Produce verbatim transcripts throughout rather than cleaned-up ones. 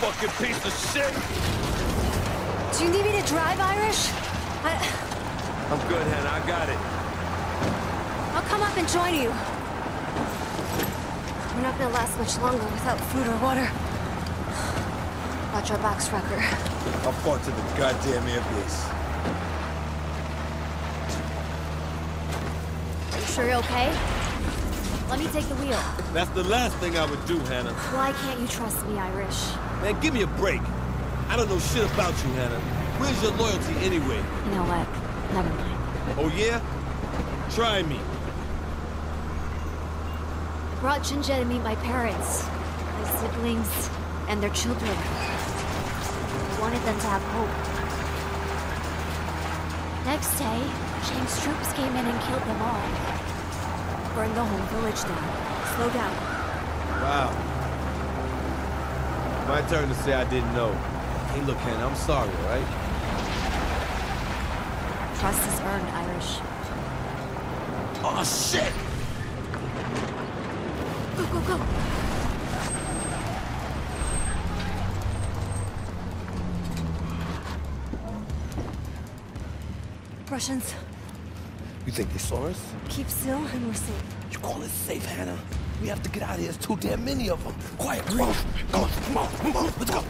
fucking piece of shit! Do you need me to drive, Irish? I... I'm good, Hannah. I got it. I'll come up and join you. We're not gonna last much longer without food or water. Watch our box, Wrecker. I'll fall to the goddamn airpiece. Sure you're okay? Let me take the wheel. That's the last thing I would do, Hannah. Why can't you trust me, Irish? Man, give me a break. I don't know shit about you, Hannah. Where's your loyalty anyway? You know what? Never mind. Oh, yeah? Try me. I brought Jin Jié to meet my parents, my siblings, and their children. I wanted them to have hope. Next day, Chang's troops came in and killed them all. Burned the whole village down. Slow down. Wow. My turn to say I didn't know. Hey, look, Hannah, I'm sorry, all right? Trust is earned, Irish. Oh, shit! Go, go, go! Prussians. You think they saw us? Keep still and we're safe. You call it safe, Hannah? We have to get out of here. There's too damn many of them. Quiet, come on, come on, come on, come on. Let's go.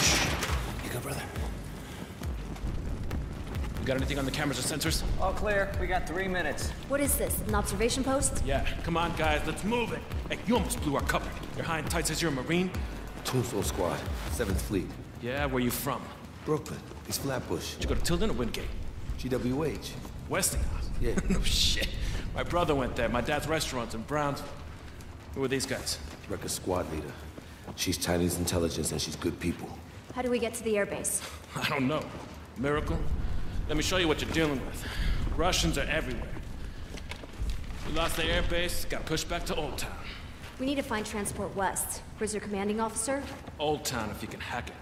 Shh. You go, brother. You got anything on the cameras or sensors? All clear. We got three minutes. What is this? An observation post? Yeah. Come on, guys. Let's move it. Hey, you almost blew our cover. You're high and tight says you're a Marine. Tunso Squad, Seventh Fleet. Yeah, where you from? Brooklyn, East Flatbush. Did you go to Tilden or Wingate? G W H. Westinghouse? Yeah. No shit. My brother went there. My dad's restaurant's in Brownsville. Who are these guys? Recker squad leader. She's Chinese intelligence and she's good people. How do we get to the airbase? I don't know. Miracle? Let me show you what you're dealing with. Russians are everywhere. We lost the airbase, got pushed back to Old Town. We need to find Transport West. Where's your commanding officer? Old Town, if you can hack it.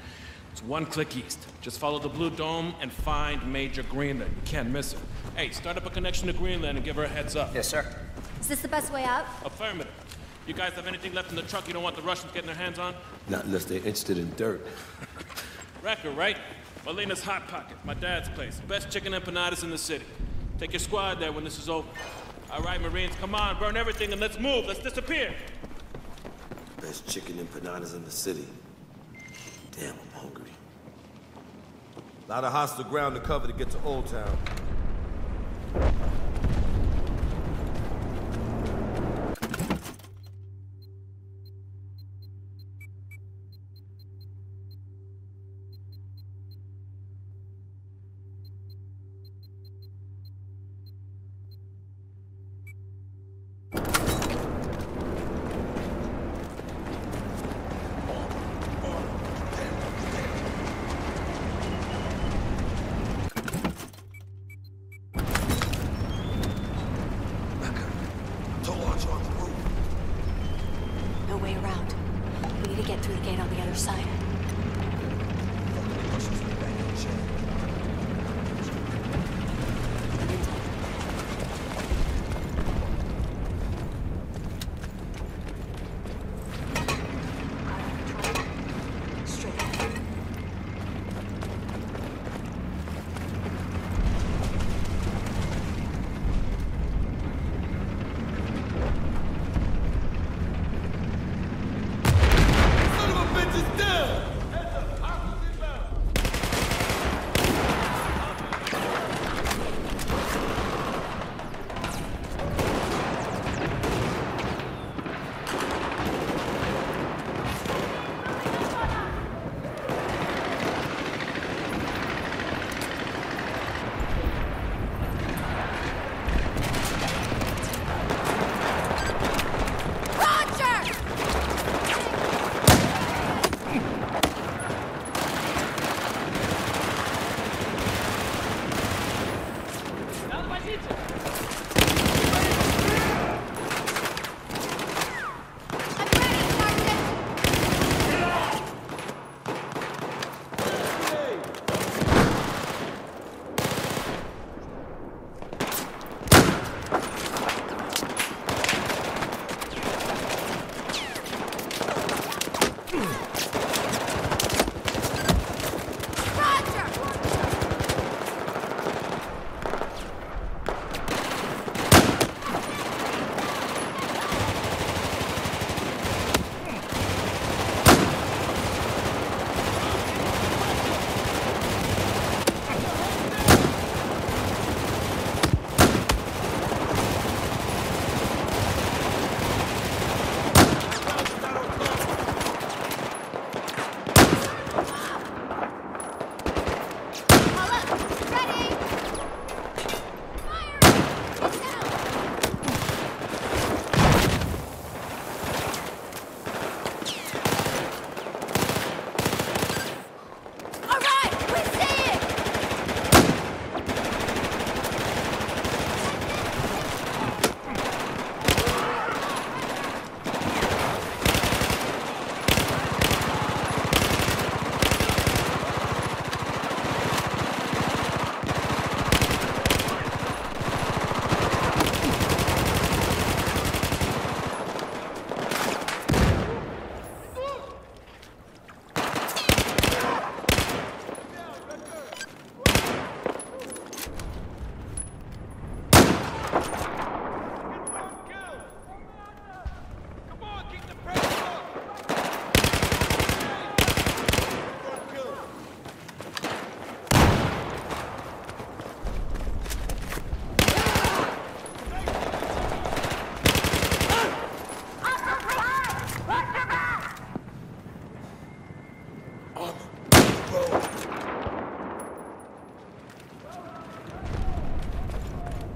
It's one click east. Just follow the Blue Dome and find Major Greenland. You can't miss it. Hey, start up a connection to Greenland and give her a heads up. Yes, sir. Is this the best way out? Affirmative. You guys have anything left in the truck you don't want the Russians getting their hands on? Not unless they're interested in dirt. Wrecker, right? Molina's Hot Pocket, my dad's place. Best chicken empanadas in the city. Take your squad there when this is over. All right, Marines, come on, burn everything and let's move. Let's disappear. Best chicken empanadas in the city. Damn, I'm hungry. A lot of hostile ground to cover to get to Old Town.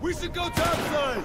We should go topside!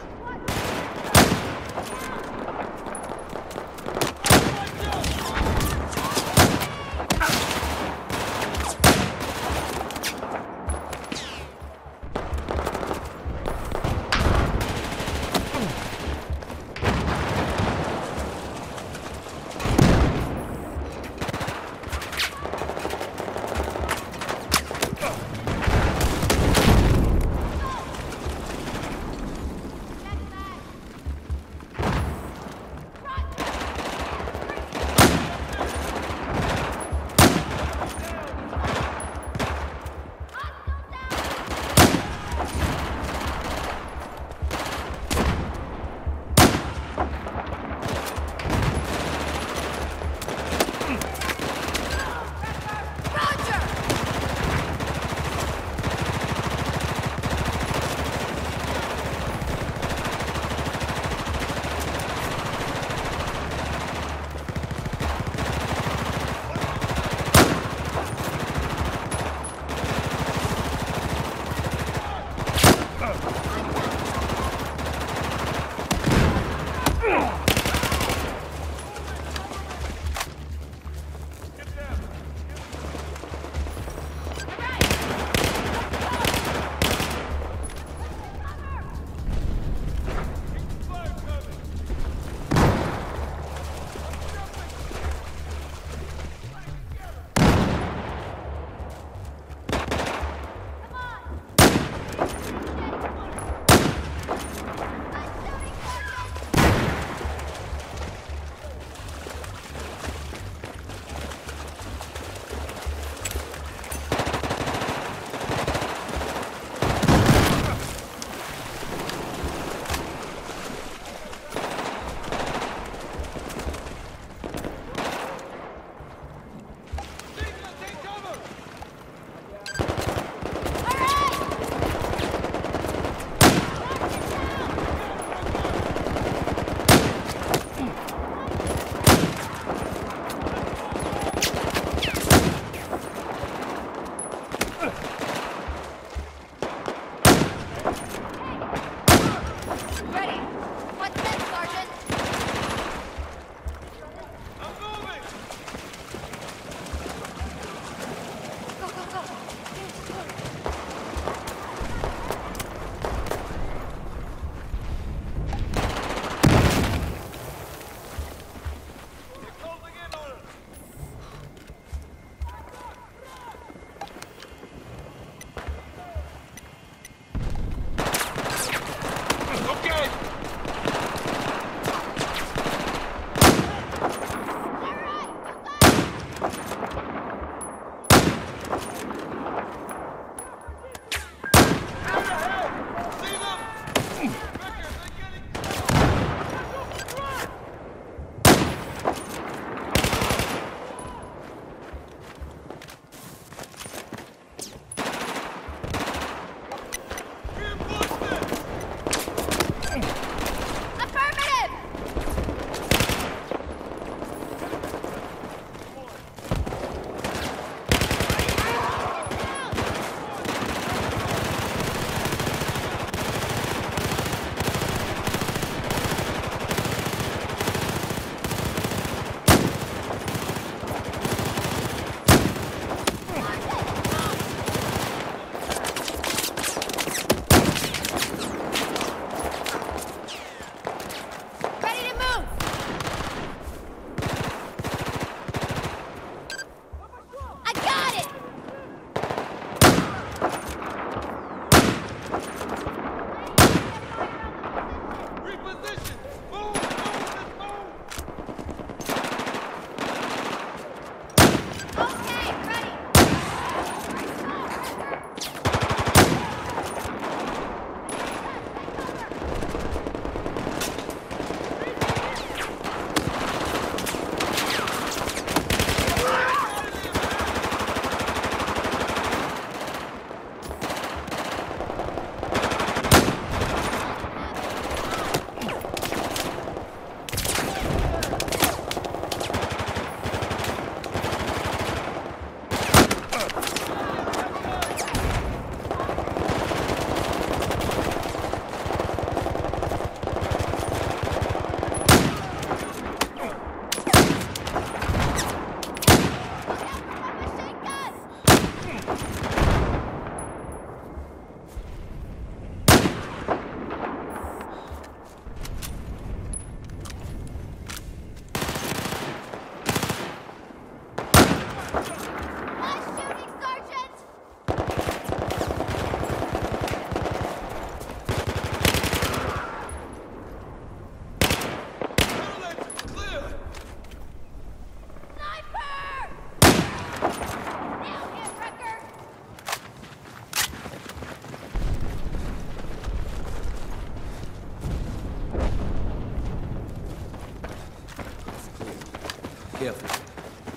careful.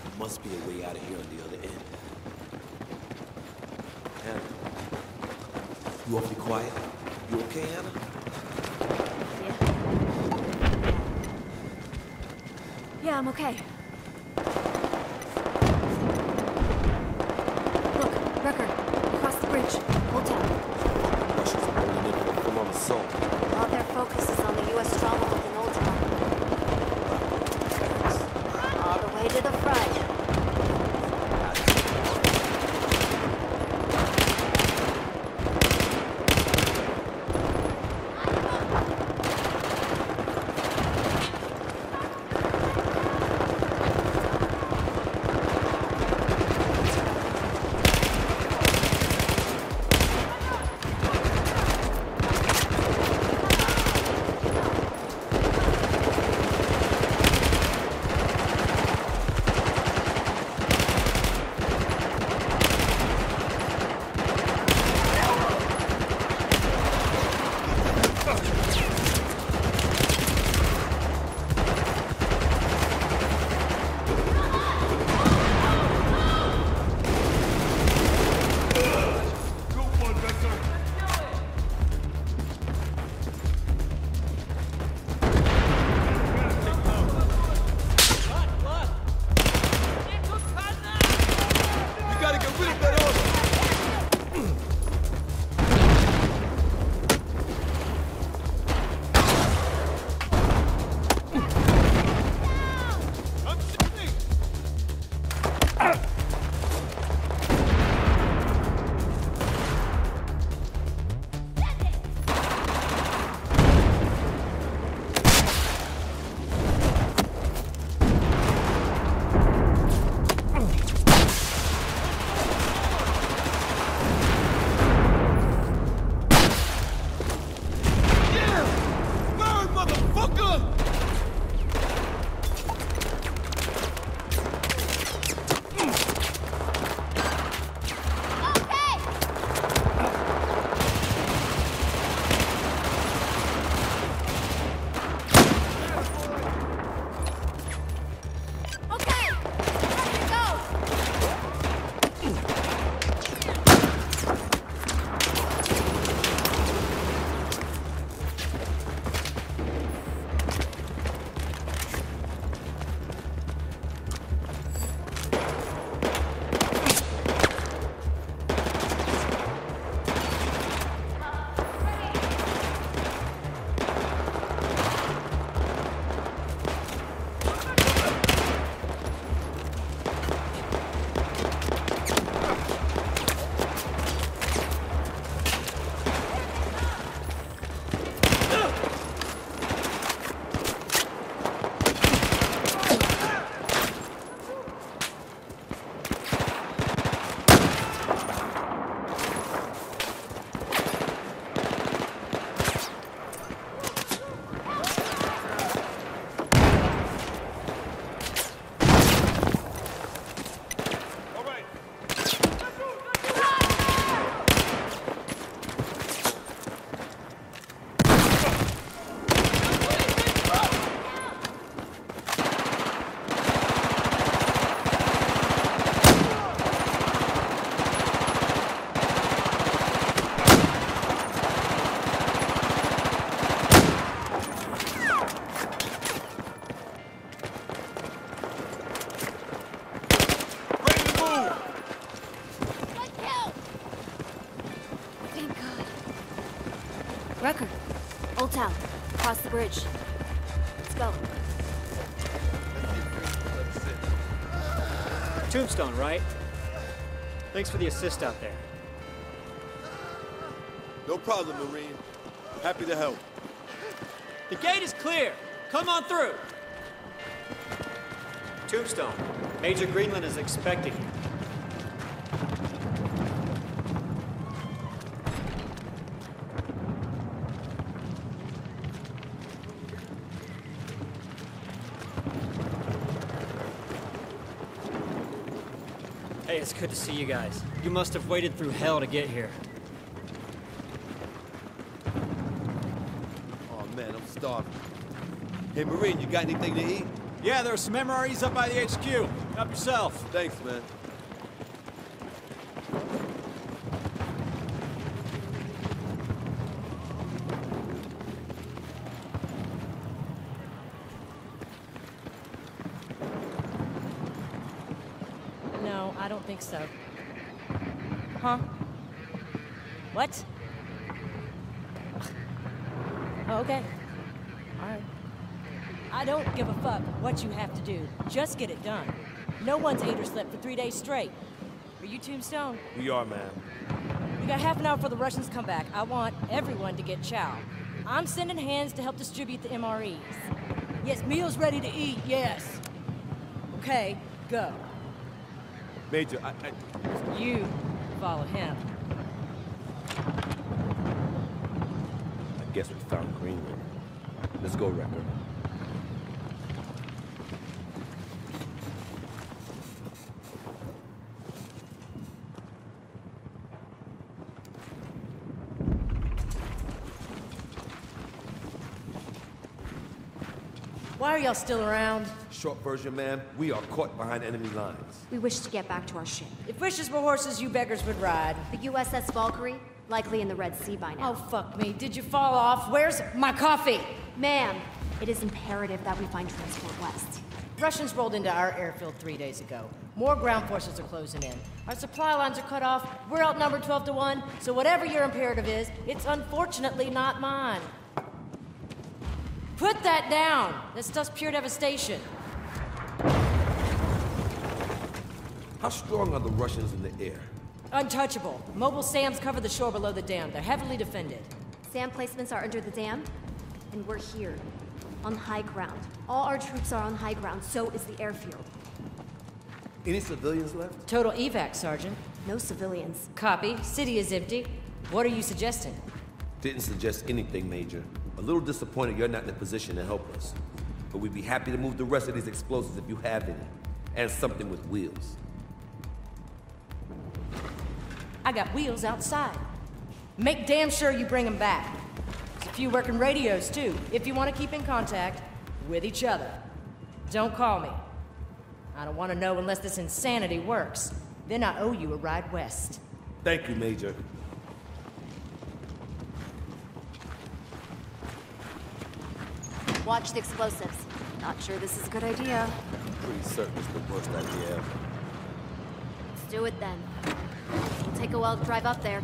There must be a way out of here on the other end. Anna, you awfully quiet? You okay, Anna? Yeah. Yeah, I'm okay. Look, Wrecker, across the bridge, Old Town. The Russians are holding it with a full-on assault. All their focus is on the U S stronghold in Old Town. All the way to the front. Bridge. Let's go. Tombstone, right? Thanks for the assist out there. No problem, Marine. Happy to help. The gate is clear. Come on through. Tombstone, Major Greenland is expecting you. It's good to see you guys. You must have waited through hell to get here. Oh man, I'm starving. Hey, Marine, you got anything to eat? Yeah, there are some M R Es up by the H Q. Help yourself. Thanks, man. No, I don't think so. Huh? What? Oh, okay. All right. I don't give a fuck what you have to do. Just get it done. No one's ate or slept for three days straight. Are you Tombstone? We are, ma'am. We got half an hour before the Russians come back. I want everyone to get chow. I'm sending hands to help distribute the M R Es. Yes, meals ready to eat, yes. Okay, go. Major, I... I... You follow him. I guess we found Greenland. Let's go, Recker. Why are y'all still around? Short version, ma'am, we are caught behind enemy lines. We wish to get back to our ship. If wishes were horses, you beggars would ride. The U S S Valkyrie, likely in the Red Sea by now. Oh, fuck me. Did you fall off? Where's my coffee? Ma'am, it is imperative that we find transport west. Russians rolled into our airfield three days ago. More ground forces are closing in. Our supply lines are cut off. We're outnumbered twelve to one, so whatever your imperative is, it's unfortunately not mine. Put that down! That stuff's pure devastation. How strong are the Russians in the air? Untouchable. Mobile SAMs cover the shore below the dam. They're heavily defended. SAM placements are under the dam, and we're here, on high ground. All our troops are on high ground, so is the airfield. Any civilians left? Total evac, Sergeant. No civilians. Copy. City is empty. What are you suggesting? Didn't suggest anything, Major. A little disappointed you're not in a position to help us. But we'd be happy to move the rest of these explosives if you have any. And something with wheels. I got wheels outside. Make damn sure you bring them back. There's a few working radios, too, if you want to keep in contact with each other. Don't call me. I don't want to know unless this insanity works. Then I owe you a ride west. Thank you, Major. Watch the explosives. Not sure this is a good idea. I'm pretty certain it's the worst idea ever. Let's do it then. It'll take a while to drive up there.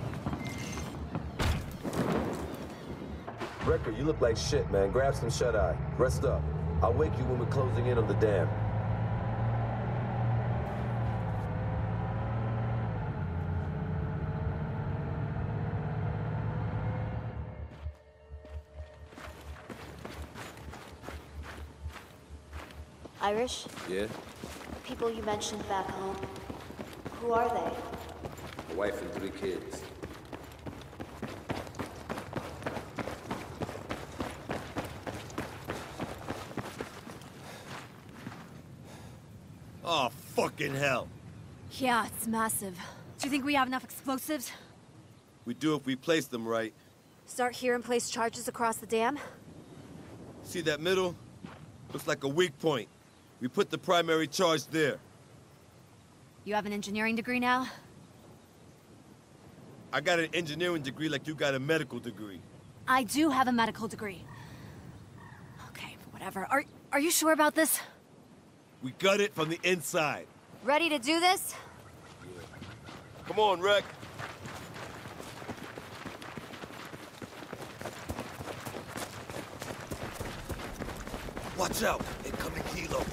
Wrecker, you look like shit, man. Grab some shut-eye. Rest up. I'll wake you when we're closing in on the dam. Irish? Yeah? The people you mentioned back home, who are they? A wife and three kids. Oh, fucking hell. Yeah, it's massive. Do you think we have enough explosives? We do if we place them right. Start here and place charges across the dam? See that middle? Looks like a weak point. We put the primary charge there. You have an engineering degree now? I got an engineering degree like you got a medical degree. I do have a medical degree. Okay, whatever. Are, are you sure about this? We got it from the inside. Ready to do this? Yeah. Come on, Reck. Watch out! Incoming helo.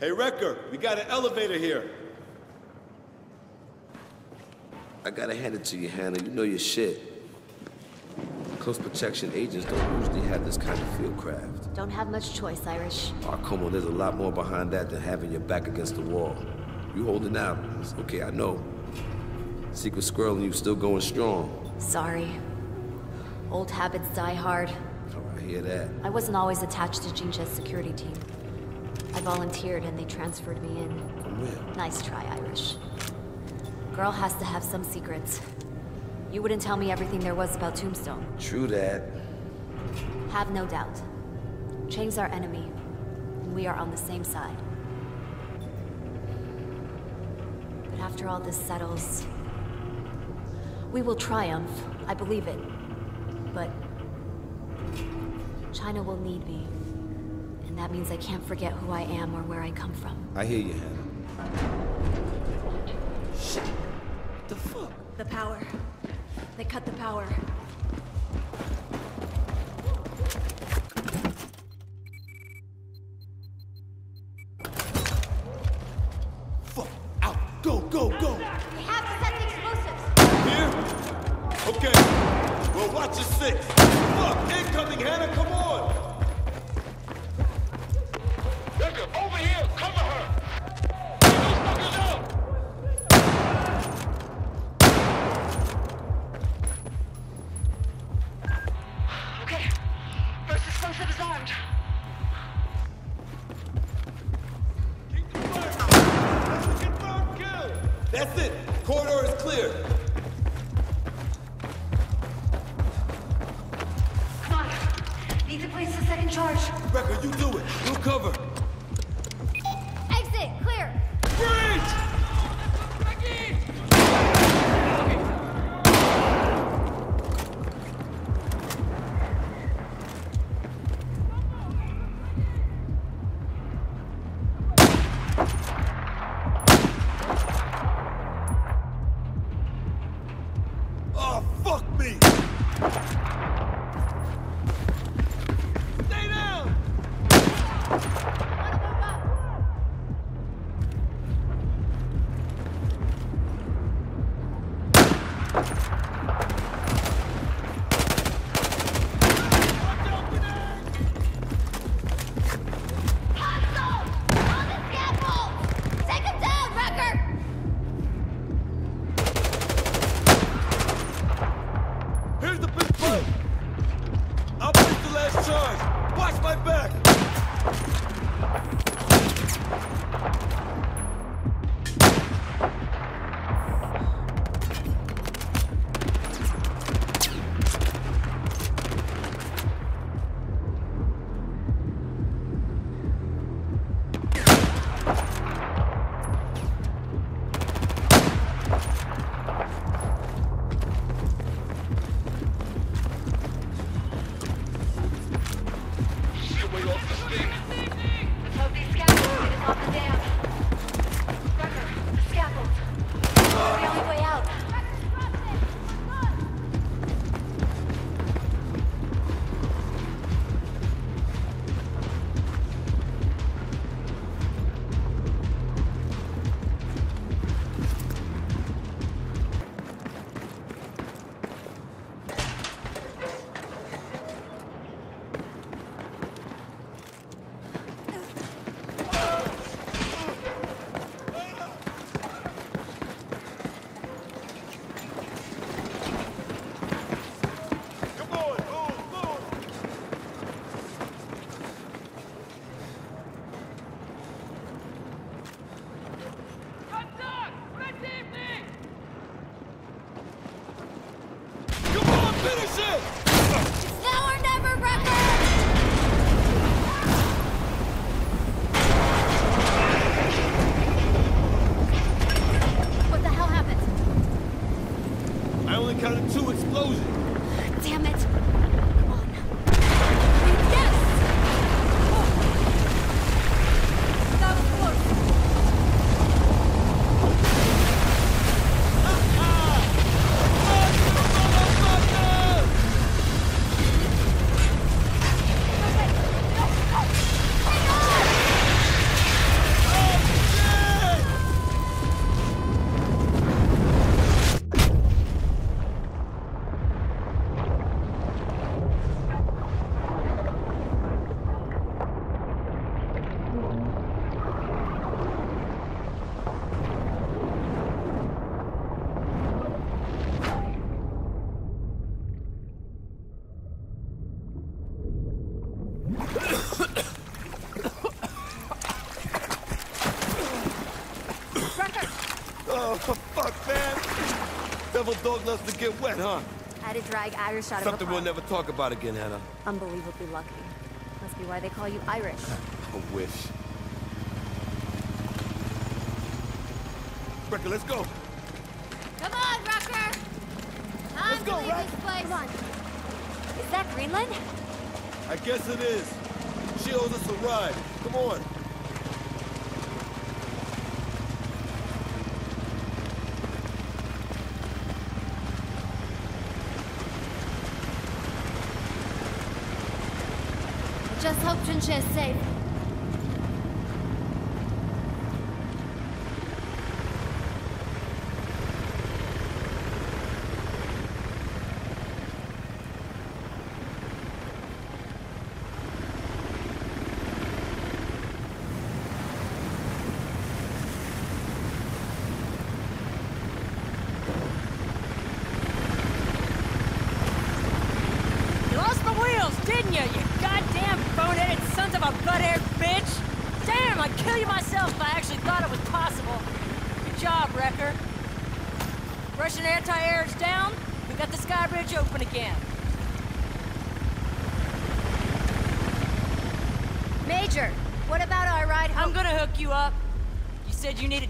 Hey, Wrecker, we got an elevator here. I gotta hand it to you, Hannah. You know your shit. Close protection agents don't usually have this kind of field craft. Don't have much choice, Irish. Oh, come on, there's a lot more behind that than having your back against the wall. You holding out. It's okay, I know. Secret Squirrel and you still going strong. Sorry. Old habits die hard. Oh, I hear that. I wasn't always attached to Chinchez' security team. I volunteered and they transferred me in. Where? Nice try, Irish. Girl has to have some secrets. You wouldn't tell me everything there was about Tombstone. True that. Have no doubt. Chang's our enemy, and we are on the same side. But after all this settles, we will triumph. I believe it. But China will need me. And that means I can't forget who I am or where I come from. I hear you, Hannah. Shit. What the fuck? the power. They cut the power. Fuck out! Go, go, go! We have to set the explosives! Here? Okay. Well, watch your six. Look, incoming, Hannah, come on! Recker, over here! Cover her! Dog loves to get wet, huh? I had a drag Irish out of a pub. Something we'll never talk about again, Hannah. Unbelievably lucky. Must be why they call you Irish. I wish. Wrecker, let's go. Come on, Wrecker. Time let's to go, leave right? this place. Come on. Is that Greenland? I guess it is. She owes us a ride. Come on. Just hope Chinchez is safe.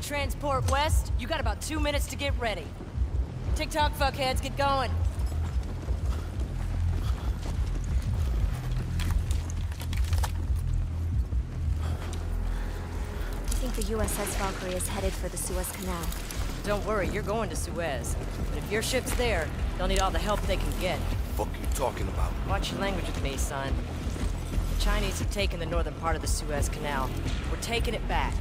Transport west, you got about two minutes to get ready. TikTok fuckheads, get going. I think the U S S Valkyrie is headed for the Suez Canal. Don't worry, you're going to Suez. But if your ship's there, they'll need all the help they can get. What the fuck are you talking about? Watch your language with me, son. The Chinese have taken the northern part of the Suez Canal. We're taking it back.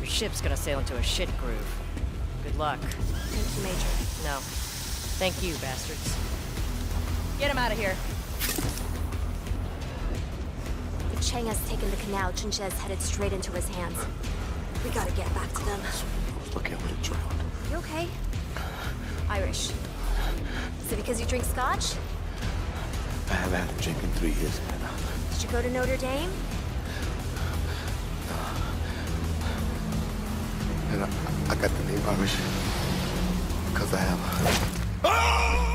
Your ship's gonna sail into a shit groove. Good luck. Thank you, Major. No. Thank you, bastards. Get him out of here. If Chang has taken the canal, Chinchez headed straight into his hands. We gotta get back to them. Look at me, drowned. You okay? Irish. Is it because you drink scotch? I haven't had a drink in three years. Did you go to Notre Dame? I got the name Irish because I am.